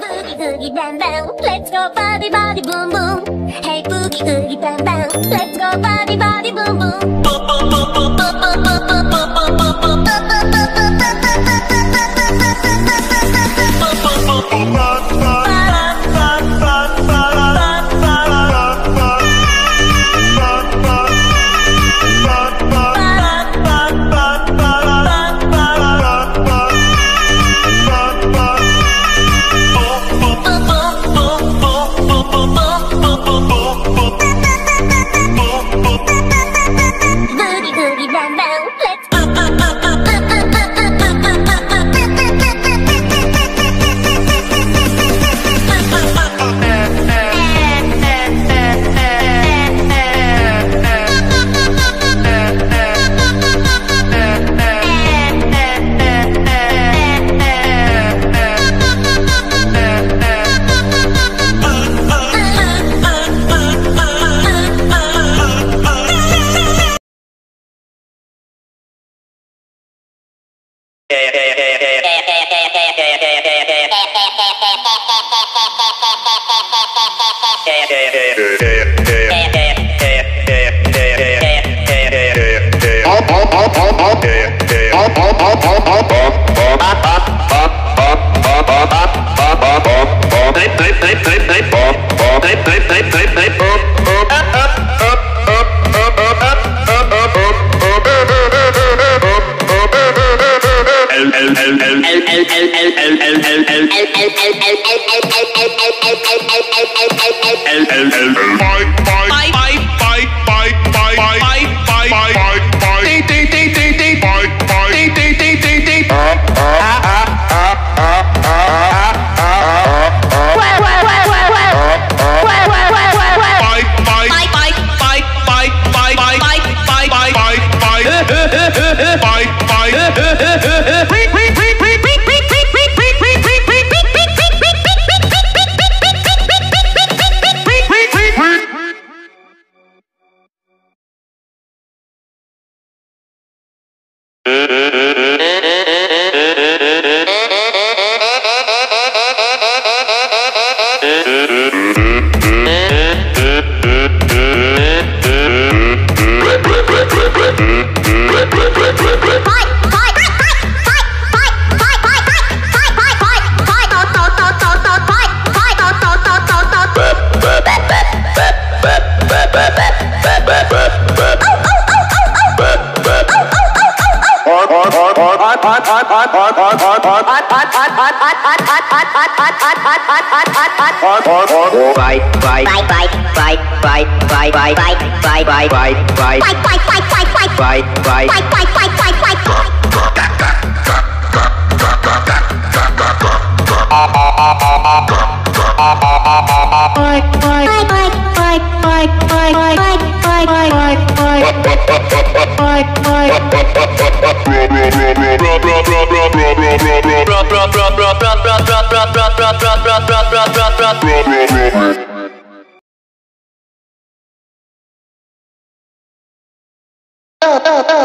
boogie boogie bam bam, let's go body body boom boom. Hey boogie boogie bam bam, let's go body body boom boom. Boom boom boom boom boom boom boom boom boom boom boom.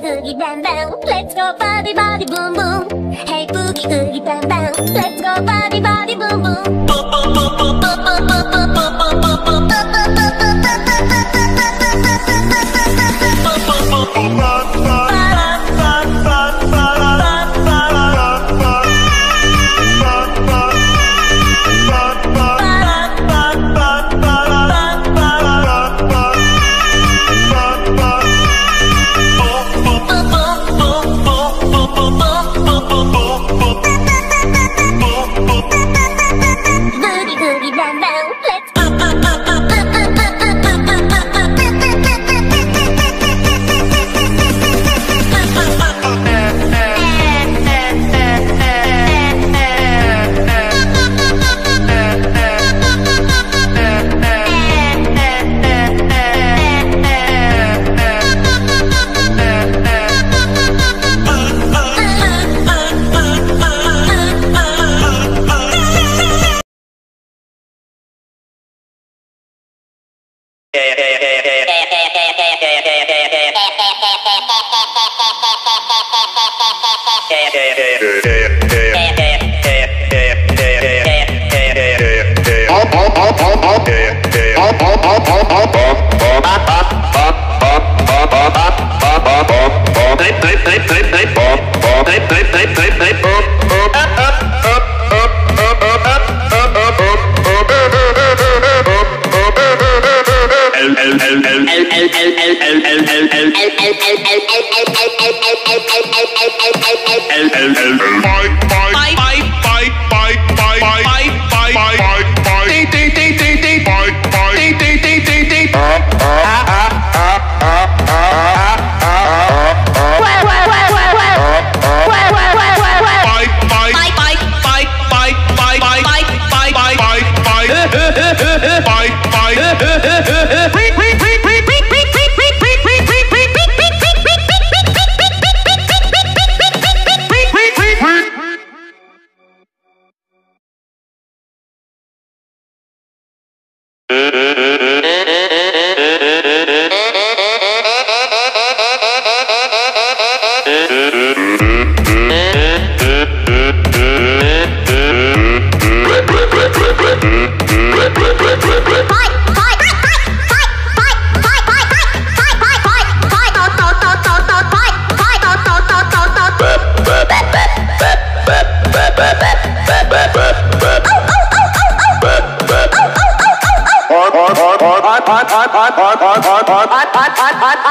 Boogie bam bam, let's go body body boom boom. Hey boogie boogie bam bam, let's go body body boom boom. Boom boom boom boom boom boom boom boom boom boom.